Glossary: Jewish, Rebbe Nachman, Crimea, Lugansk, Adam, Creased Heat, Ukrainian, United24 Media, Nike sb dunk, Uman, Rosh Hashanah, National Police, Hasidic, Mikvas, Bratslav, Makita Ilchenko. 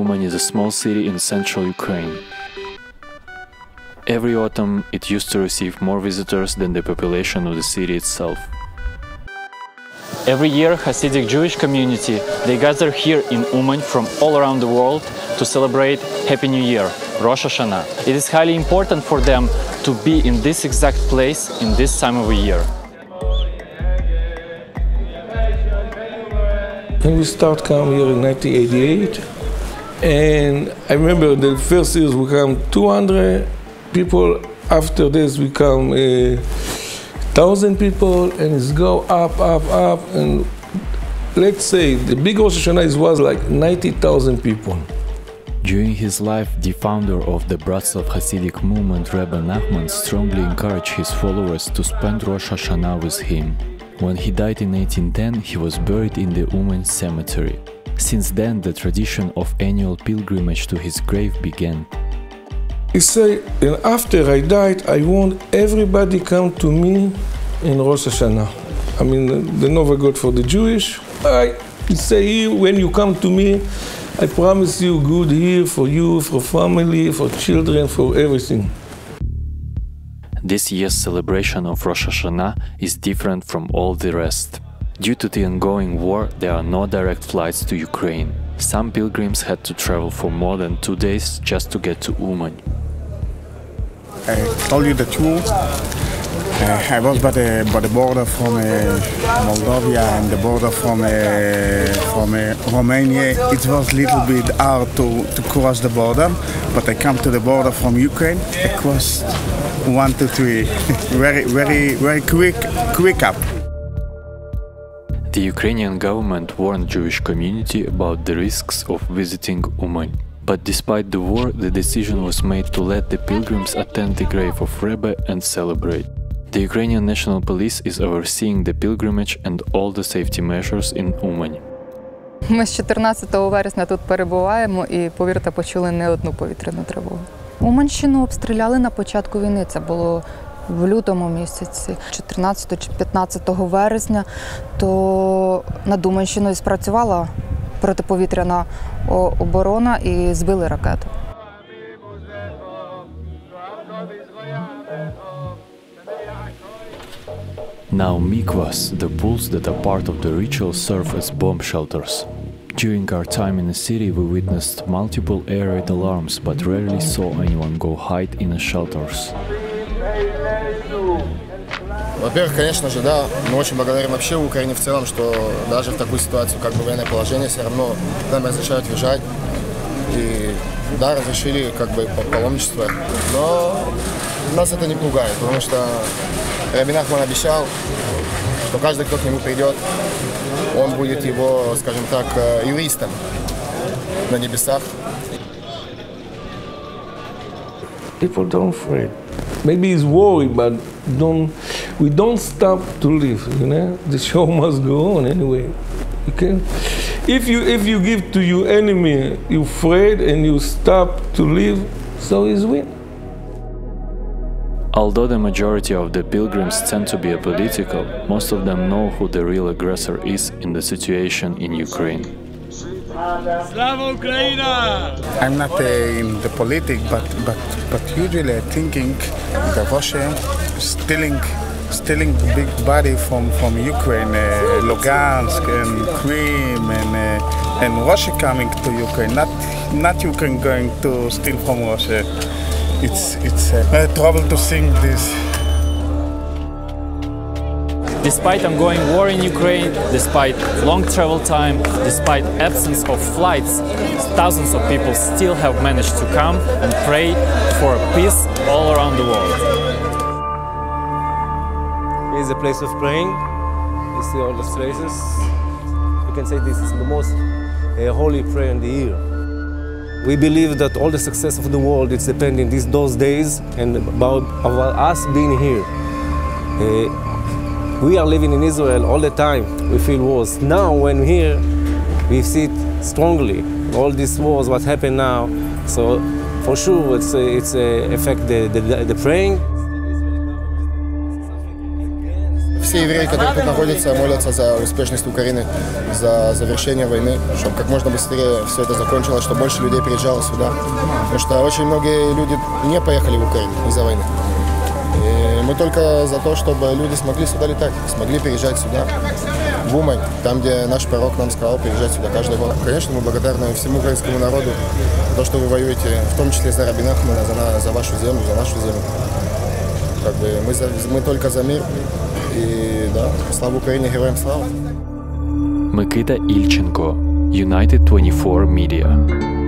Uman is a small city in central Ukraine. Every autumn it used to receive more visitors than the population of the city itself. Every year Hasidic Jewish community, they gather here in Uman from all around the world to celebrate Happy New Year, Rosh Hashanah. It is highly important for them to be in this exact place in this time of the year. We started coming here in 1988, and I remember the first years we come 200 people, after this we come 1,000 people, and it's go up, and let's say the big Rosh Hashanah was like 90,000 people. During his life, the founder of the Bratslav Hasidic movement, Rebbe Nachman, strongly encouraged his followers to spend Rosh Hashanah with him. When he died in 1910, he was buried in the Uman cemetery. Since then, the tradition of annual pilgrimage to his grave began. He said, and after I died, I want everybody come to me in Rosh Hashanah. I mean, the Nova God for the Jewish. He say, when you come to me, I promise you good here for you, for family, for children, for everything. This year's celebration of Rosh Hashanah is different from all the rest. Due to the ongoing war, there are no direct flights to Ukraine. Some pilgrims had to travel for more than 2 days just to get to Uman. I told you the truth. I was by the border from Moldova and the border from Romania. It was a little bit hard to cross the border, but I come to the border from Ukraine. I crossed 1, 2, 3, very quick up. The Ukrainian government warned Jewish community about the risks of visiting Uman. But despite the war, the decision was made to let the pilgrims attend the grave of Rebbe and celebrate. The Ukrainian National Police is overseeing the pilgrimage and all the safety measures in Uman. Ми з 14 вересня тут перебуваємо і, повірте, почули не одну повітряну тривогу. Уманщину обстріляли на початку війни, це було в лютому місяці, 14 чи 15 вересня, то над Уманщиною спрацювала протиповітряна оборона і збили ракету. Now Mikvas, the pools that are part of the ritual, serve as bomb shelters. During our time in the city, we witnessed multiple air raid alarms, but rarely saw anyone go hide in the shelters. Во-первых, конечно же, да, мы очень благодарим вообще Украине в целом, что даже в такую ситуацию, как бы военное положение, все равно нам разрешают въезжать. И да, разрешили как бы паломничество, но нас это не пугает, потому что Рэбби Нахман обещал, что каждый, кто к нему придет, он будет его, скажем так, юристом на небесах. People don't afraid. Maybe he's worried, but we don't stop to live, you know? The show must go on anyway, okay? If you give to your enemy, you're afraid and you stop to live, so he's win. Although the majority of the pilgrims tend to be apolitical, most of them know who the real aggressor is in the situation in Ukraine. I'm not in the politics, but usually I'm thinking the Russia stealing the big body from Ukraine, Lugansk and Crimea, and Russia coming to Ukraine, not Ukraine going to steal from Russia. It's a trouble to think this. Despite ongoing war in Ukraine, despite long travel time, despite absence of flights, thousands of people still have managed to come and pray for peace all around the world. Here is a place of praying. You see all the places. You can say this is the most holy prayer in the year. We believe that all the success of the world is depending on those days and about us being here. We are living in Israel all the time, we feel wars. Now when here, we see it strongly. All these wars, what happened now, so for sure it's affect the praying. все евреи, которые тут находятся, молятся за успешность Украины, за завершение войны, чтобы как можно быстрее все это закончилось, чтобы больше людей приезжало сюда. Потому что очень многие люди не поехали в Украину из-за войны. И мы только за то, чтобы люди смогли сюда летать, смогли переезжать сюда, в Умань, там, где наш пророк нам сказал переезжать сюда каждый год. Конечно, мы благодарны всему украинскому народу за то, что вы воюете, в том числе за Rebbe Nachmana, за вашу землю, за нашу землю. Как бы мы только за мир, и да, слава Украине, героям слава. Makita Ilchenko, United24 Media.